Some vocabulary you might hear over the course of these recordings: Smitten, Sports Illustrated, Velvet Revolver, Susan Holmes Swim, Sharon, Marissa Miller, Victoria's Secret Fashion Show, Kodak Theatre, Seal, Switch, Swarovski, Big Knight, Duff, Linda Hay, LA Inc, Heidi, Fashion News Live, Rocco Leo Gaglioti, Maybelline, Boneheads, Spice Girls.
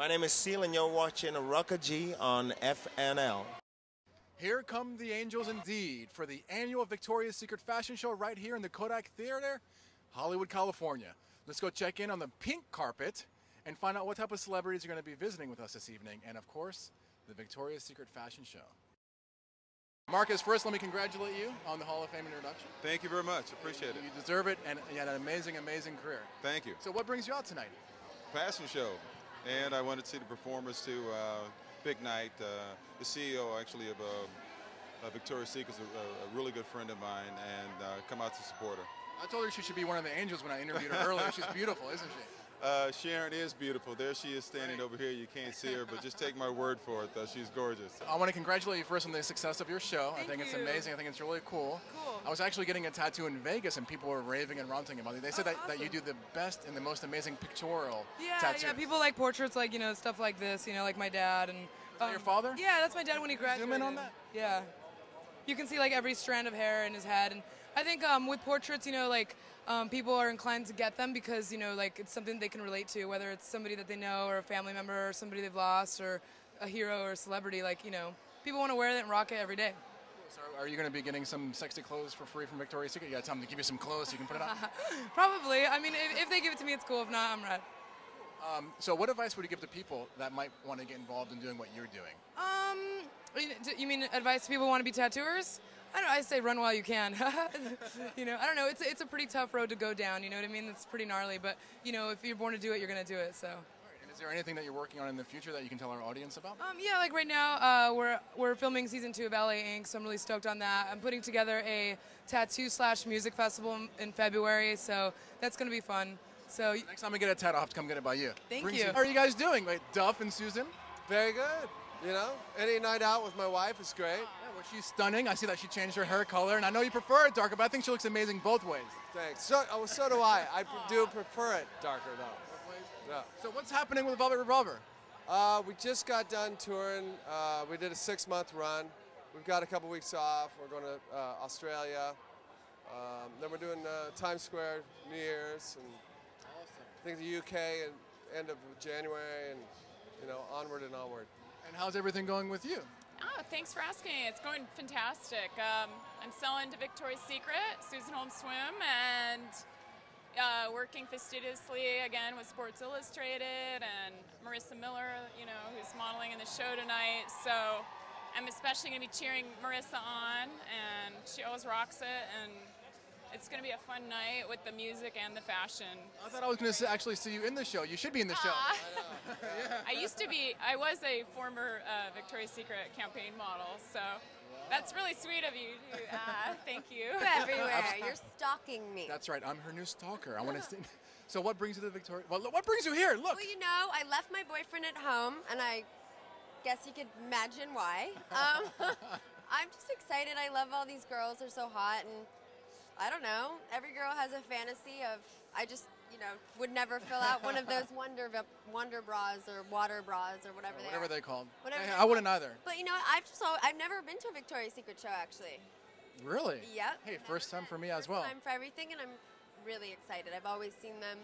My name is Seal, and you're watching Rocco G on FNL. Here come the angels indeed for the annual Victoria's Secret Fashion Show right here in the Kodak Theatre, Hollywood, California. Let's go check in on the pink carpet and find out what type of celebrities are going to be visiting with us this evening, and of course, the Victoria's Secret Fashion Show. Marcus, first let me congratulate you on the Hall of Fame introduction. Thank you very much. Appreciate it. You deserve it, and you had an amazing, amazing career. Thank you. So what brings you out tonight? Fashion show, and I wanted to see the performers to Big Knight, the CEO actually of Victoria's Secret, is a really good friend of mine, and come out to support her. I told her she should be one of the angels when I interviewed her earlier. She's beautiful, isn't she? Sharon is beautiful. There she is standing over here. You can't see her, but just take my word for it, though. She's gorgeous. I want to congratulate you first on the success of your show. Thank you. I think it's amazing. I think it's really cool. Cool. I was actually getting a tattoo in Vegas, and people were raving and ranting about it. They said that you do the best and the most amazing pictorial tattoos. Yeah, people like portraits, like, you know, stuff like this, you know, like my dad. And is that your father? Yeah, that's my dad when he graduated. Zoom in on that? Yeah. You can see, like, every strand of hair in his head. And I think with portraits, you know, like, people are inclined to get them because, you know, like, it's something they can relate to, whether it's somebody that they know or a family member or somebody they've lost or a hero or a celebrity. Like, you know, people want to wear that and rock it every day. So are you going to be getting some sexy clothes for free from Victoria's Secret? You got time to give you some clothes so you can put it on? Probably. I mean, if they give it to me, it's cool. If not, I'm red. So what advice would you give to people that might want to get involved in doing what you're doing? You mean advice to people who want to be tattooers? I don't, I say run while you can. You know, I don't know. It's a pretty tough road to go down. You know what I mean? It's pretty gnarly. But, you know, if you're born to do it, you're going to do it. So. All right. And is there anything that you're working on in the future that you can tell our audience about? Yeah, like right now we're filming season 2 of LA Inc. So I'm really stoked on that. I'm putting together a tattoo/music festival in February. So that's going to be fun. So next time I get a tat, I'll have to come get it by you. Thank you. How are you guys doing? Wait, Duff and Susan? Very good. You know, any night out with my wife is great. Yeah, well, she's stunning. I see that she changed her hair color, and I know you prefer it darker, but I think she looks amazing both ways. Thanks. So do I. I do prefer it darker, though. Yeah. So what's happening with Velvet Revolver? We just got done touring. We did a 6-month run. We've got a couple weeks off. We're going to Australia. Then we're doing Times Square, New Year's, and I think the UK, and end of January, and, you know, onward and onward. And how's everything going with you? Oh, thanks for asking. It's going fantastic. I'm selling to Victoria's Secret, Susan Holmes Swim, and working fastidiously again with Sports Illustrated and Marissa Miller, you know, who's modeling in the show tonight. So I'm especially going to be cheering Marissa on, and she always rocks it. And it's going to be a fun night with the music and the fashion. I thought I was going to actually see you in the show. You should be in the show. I know. Yeah. I used to be. I was a former Victoria's Secret campaign model, so that's really sweet of you. Thank you. Everywhere. You're stalking me. That's right. I'm her new stalker. I want to see. So what brings you to Victoria? Well, what brings you here? Look. Well, you know, I left my boyfriend at home, and I guess you could imagine why. I'm just excited. I love all these girls. They're so hot, and I don't know. Every girl has a fantasy of, I just, you know, would never fill out one of those wonder bras or water bras or whatever they are. Whatever they're called. I wouldn't either. But you know, I've never been to a Victoria's Secret show, actually. Really? Yep. Hey, first time for me as well. First time for everything, and I'm really excited. I've always seen them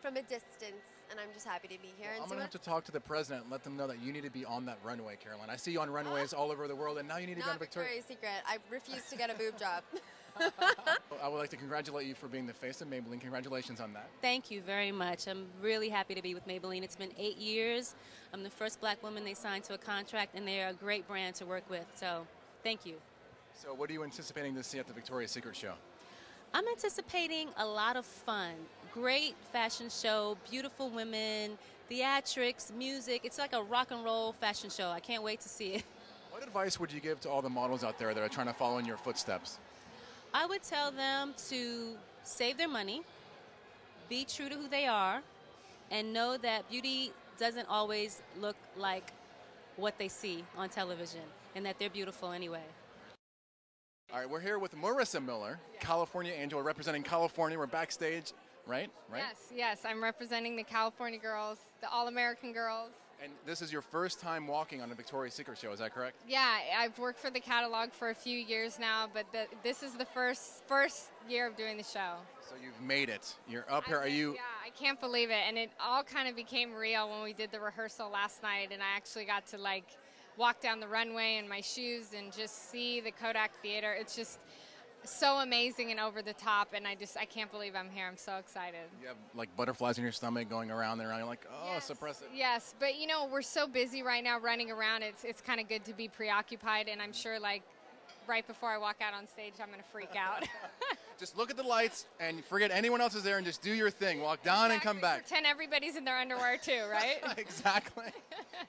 from a distance, and I'm just happy to be here. Well, I'm going to have to talk to the president and let them know that you need to be on that runway, Caroline. I see you on runways all over the world, and now you need to be on Victoria's Secret. I refuse to get a boob job. I would like to congratulate you for being the face of Maybelline. Congratulations on that. Thank you very much. I'm really happy to be with Maybelline. It's been 8 years. I'm the first black woman they signed to a contract, and they are a great brand to work with. So thank you. So what are you anticipating to see at the Victoria's Secret show? I'm anticipating a lot of fun. Great fashion show, beautiful women, theatrics, music. It's like a rock and roll fashion show. I can't wait to see it. What advice would you give to all the models out there that are trying to follow in your footsteps? I would tell them to save their money, be true to who they are, and know that beauty doesn't always look like what they see on television, and that they're beautiful anyway. All right, we're here with Marissa Miller, California Angel, representing California. We're backstage right? Yes, I'm representing the California girls, the All-American girls. And this is your first time walking on a Victoria's Secret show, is that correct? Yeah, I've worked for the catalog for a few years now, but this is the first year of doing the show. So you've made it. You're up here. Are you? Yeah, I can't believe it. And it all kind of became real when we did the rehearsal last night, and I actually got to, like, walk down the runway in my shoes and just see the Kodak Theatre. It's just so amazing and over the top, and I can't believe I'm here. I'm so excited. You have like butterflies in your stomach going around and around. You're like, oh, yes, suppress it. Yes, but you know, we're so busy right now running around. It's kind of good to be preoccupied, and I'm sure like right before I walk out on stage, I'm going to freak out. Just look at the lights and forget anyone else is there and just do your thing. Walk down and come back. Pretend everybody's in their underwear too, right? Exactly.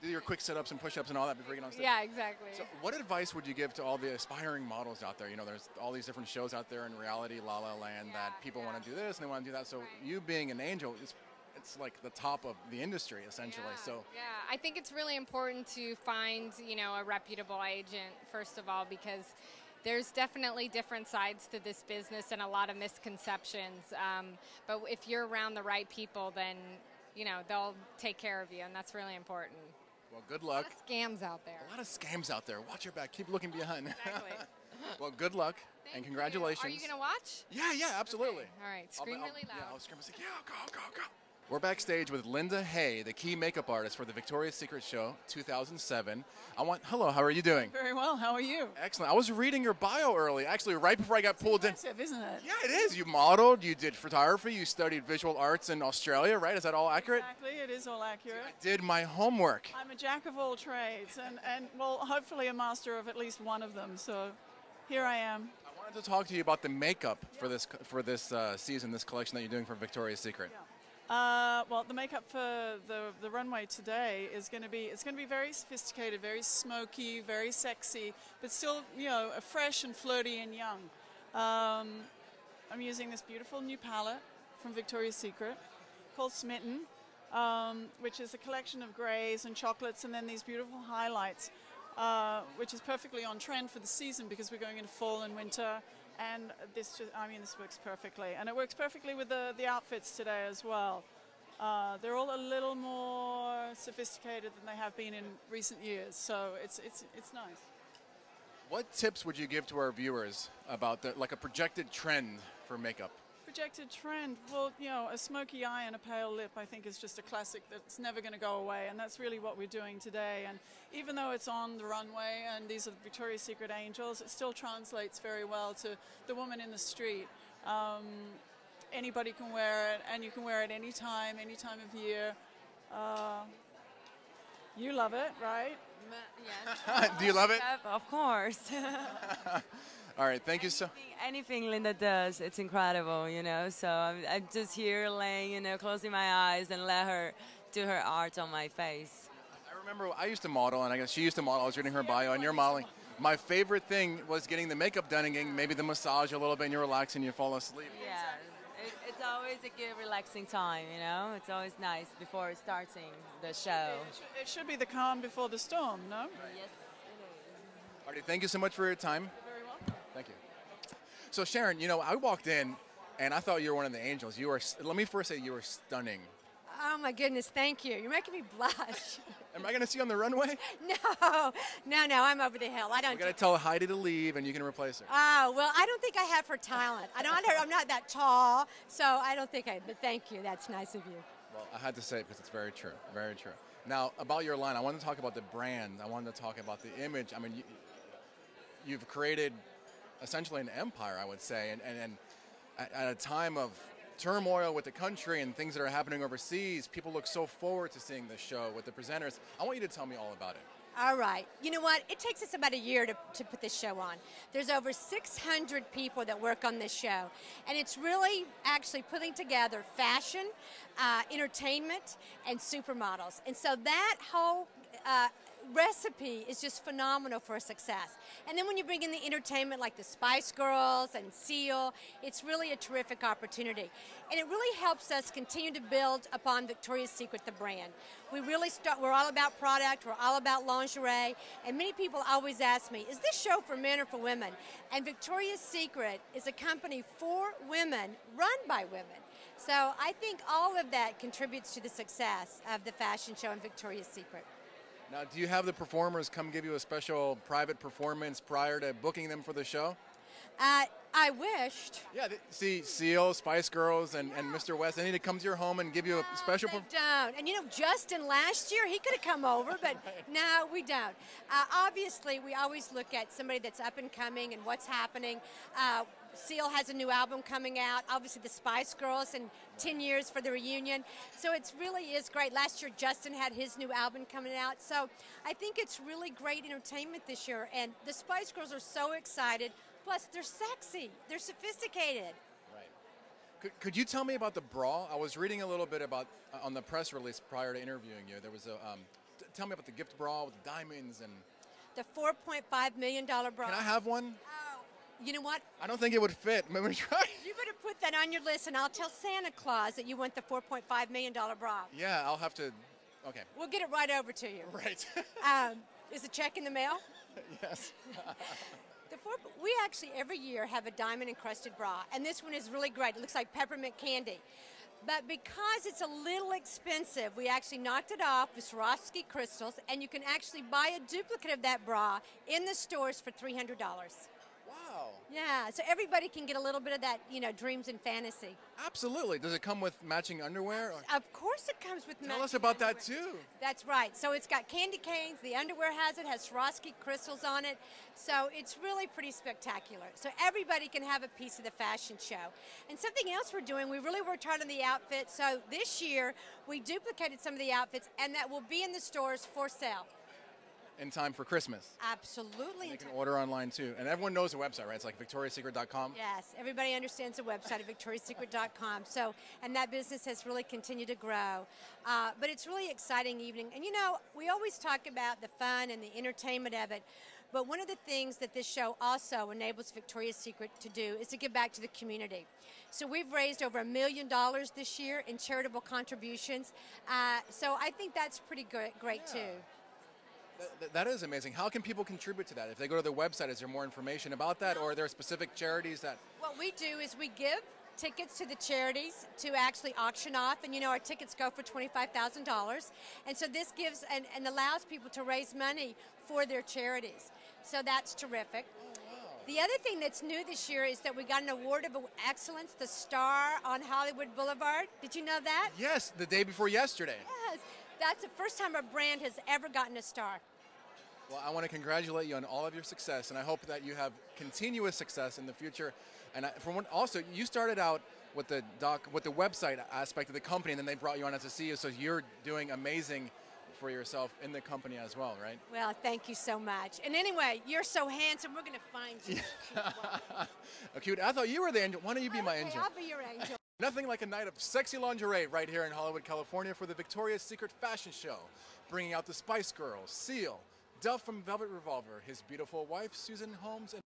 Do your quick sit-ups and push-ups and all that before you get on stage. Yeah, exactly. So what advice would you give to all the aspiring models out there? You know, there's all these different shows out there in reality, La La Land, that people want to do this and they want to do that. So you being an angel is... it's like the top of the industry, essentially. I think it's really important to find, you know, a reputable agent, first of all, because there's definitely different sides to this business and a lot of misconceptions. But if you're around the right people, then, you know, they'll take care of you, and that's really important. Well, good luck. A lot of scams out there. A lot of scams out there. Watch your back. Keep looking behind. Exactly. Well, good luck. Thank and congratulations. You. Are you going to watch? Yeah, absolutely. Okay. All right. Scream really loud. Yeah, I'll scream. Like, yeah, go. We're backstage with Linda Hay, the key makeup artist for the Victoria's Secret Show 2007. Hello, how are you doing? Very well, how are you? Excellent. I was reading your bio early, actually, right before I got pulled in. It's impressive, isn't it? Yeah, it is. You modeled, you did photography, you studied visual arts in Australia, right? Is that all accurate? Exactly, it is all accurate. I did my homework. I'm a jack of all trades, and well, hopefully a master of at least one of them, so here I am. I wanted to talk to you about the makeup for this season, this collection that you're doing for Victoria's Secret. Yeah. Well, the makeup for the runway today is going to be, it's going to be very sophisticated, very smoky, very sexy, but still, you know, fresh and flirty and young. I'm using this beautiful new palette from Victoria's Secret called Smitten, which is a collection of grays and chocolates and then these beautiful highlights, which is perfectly on trend for the season because we're going into fall and winter. And this just, I mean, this works perfectly. And it works perfectly with the outfits today as well. They're all a little more sophisticated than they have been in recent years. So it's nice. What tips would you give to our viewers about like a projected trend for makeup? Projected trend? Well, you know, a smoky eye and a pale lip, I think, is just a classic that's never going to go away. And that's really what we're doing today. And even though it's on the runway and these are the Victoria's Secret angels, it still translates very well to the woman in the street. Anybody can wear it, and you can wear it any time of year. You love it, right? Yes. Do you love it? Of course. All right, thank you so much. Anything Linda does, it's incredible, you know. So I'm just here laying, you know, closing my eyes and let her do her art on my face. I remember I used to model, and I guess she used to model. I was reading her bio, and you're modeling. My favorite thing was getting the makeup done and getting maybe the massage a little bit, and you relax and you fall asleep. Yeah, it's always a good relaxing time, you know. It's always nice before starting the show. It should be the calm before the storm, no? Right. Yes, it is. All right, thank you so much for your time. Thank you. So Sharon, you know, I walked in and I thought you were one of the angels. You are, let me first say you were stunning. Oh my goodness, thank you. You're making me blush. Am I going to see you on the runway? No, I'm over the hill. I don't. We're going to tell Heidi to leave and you can replace her. Oh, well, I don't think I have her talent. I'm not that tall, so I don't think but thank you. That's nice of you. Well, I had to say it because it's very true, very true. Now, about your line, I wanted to talk about the brand. I wanted to talk about the image. I mean, you've created essentially an empire, I would say, and at a time of turmoil with the country and things that are happening overseas, people look so forward to seeing this show with the presenters. I want you to tell me all about it. All right. You know what? It takes us about a year to put this show on. There's over 600 people that work on this show, and it's really actually putting together fashion, entertainment, and supermodels. And so that whole recipe is just phenomenal for success. And then when you bring in the entertainment like the Spice Girls and Seal, it's really a terrific opportunity. And it really helps us continue to build upon Victoria's Secret, the brand. We're all about product, we're all about lingerie, and many people always ask me, is this show for men or for women? And Victoria's Secret is a company for women, run by women. So I think all of that contributes to the success of the fashion show in Victoria's Secret. Now, do you have the performers come give you a special private performance prior to booking them for the show? I wished. Yeah, see, Seal, Spice Girls, and Mr. West, they need to come to your home and give you a special performance. And you know, Justin last year, he could have come over, but right. No, we don't. Obviously, we always look at somebody that's up and coming and what's happening. Seal has a new album coming out, obviously the Spice Girls, and 10 years for the reunion. So it really is great. Last year, Justin had his new album coming out. So I think it's really great entertainment this year, and the Spice Girls are so excited. Plus, they're sexy. They're sophisticated. Right. Could you tell me about the bra? I was reading a little bit about, on the press release prior to interviewing you, there was a, tell me about the gift bra with the diamonds and... The $4.5 million bra. Can I have one? You know what? I don't think it would fit. Maybe we try. You better put that on your list, and I'll tell Santa Claus that you want the $4.5 million bra. Yeah, I'll have to, okay. We'll get it right over to you. Right. Is a check in the mail? Yes. We actually every year have a diamond encrusted bra, and this one is really great. It looks like peppermint candy. But because it's a little expensive, we actually knocked it off with Swarovski crystals, and you can actually buy a duplicate of that bra in the stores for $300. Wow. Yeah, so everybody can get a little bit of that, you know, dreams and fantasy. Absolutely. Does it come with matching underwear? Of course it comes with matching underwear. Tell us about that, too. That's right. So it's got candy canes. The underwear has Swarovski crystals on it. So it's really pretty spectacular. So everybody can have a piece of the fashion show. And something else we're doing, we really worked hard on the outfit. So this year, we duplicated some of the outfits, and that will be in the stores for sale. In time for Christmas. Absolutely. And you can order online, too. And everyone knows the website, right? It's like victoriasecret.com. Yes. Everybody understands the website at victoriasecret.com. So, and that business has really continued to grow. But it's really exciting evening. And, you know, we always talk about the fun and the entertainment of it. But one of the things that this show also enables Victoria's Secret to do is to give back to the community. So we've raised over $1 million this year in charitable contributions. So I think that's pretty great, yeah. Too. That is amazing. How can people contribute to that? If they go to their website, is there more information about that, or are there specific charities that... What we do is we give tickets to the charities to actually auction off, and you know our tickets go for $25,000. And so this gives and allows people to raise money for their charities. So that's terrific. The other thing that's new this year is that we got an award of excellence, the Star on Hollywood Boulevard. Did you know that? Yes, the day before yesterday. Yes. That's the first time a brand has ever gotten a star. Well, I want to congratulate you on all of your success, and I hope that you have continuous success in the future. And also, you started out with the website aspect of the company, and then they brought you on as a CEO. So you're doing amazing for yourself in the company as well, right? Well, thank you so much. And anyway, you're so handsome. We're going to find you. Cute. I thought you were the angel. Why don't you be my angel? I'll be your angel. Nothing like a night of sexy lingerie right here in Hollywood, California for the Victoria's Secret Fashion Show, bringing out the Spice Girls, Seal, Duff from Velvet Revolver, his beautiful wife, Susan Holmes, and